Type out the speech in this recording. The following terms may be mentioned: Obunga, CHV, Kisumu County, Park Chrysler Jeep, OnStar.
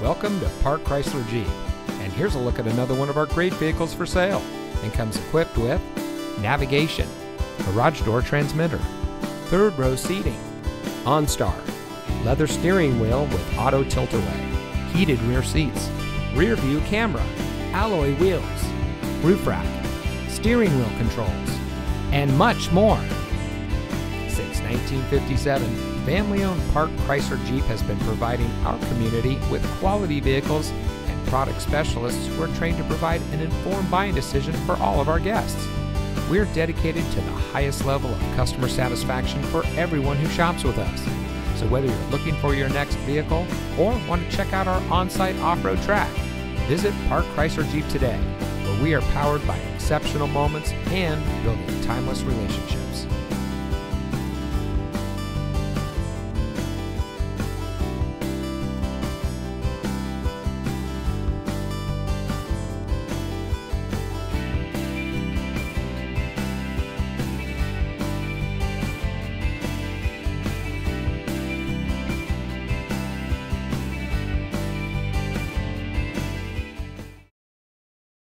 Welcome to Park Chrysler Jeep, and here's a look at another one of our great vehicles for sale, and comes equipped with navigation, garage door transmitter, third row seating, OnStar, leather steering wheel with auto tilt-away, heated rear seats, rear view camera, alloy wheels, roof rack, steering wheel controls, and much more. Since 1957, family-owned Park Chrysler Jeep has been providing our community with quality vehicles and product specialists who are trained to provide an informed buying decision for all of our guests. We're dedicated to the highest level of customer satisfaction for everyone who shops with us. So whether you're looking for your next vehicle or want to check out our on-site off-road track, visit Park Chrysler Jeep today, where we are powered by exceptional moments and building timeless relationships.